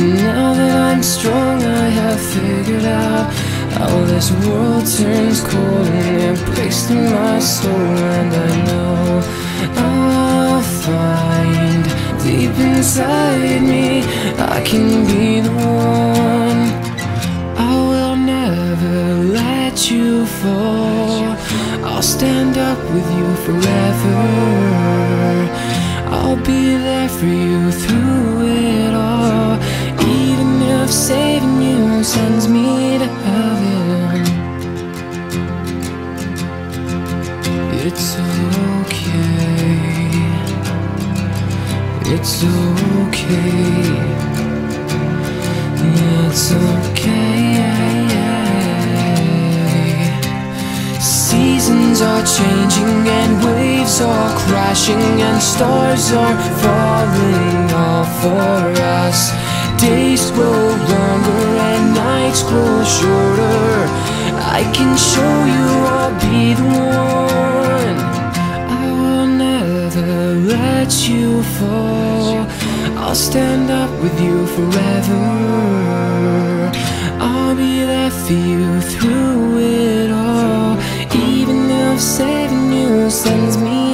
And now that I'm strong, I have figured out how this world turns cold and it breaks through my soul. And I know I'll find deep inside me I can be the one. I will never let you fall. I'll stand up with you forever. I'll be there for you through it all, even if saving you sends me to heaven. It's okay. It's okay. It's okay. Seasons are changing and waves are crashing and stars are falling all for us. Days grow longer and nights grow shorter. I can show you I'll be the one. I will never let you fall. I'll stand up with you forever. I'll be there for you through it all, even if saving you sends me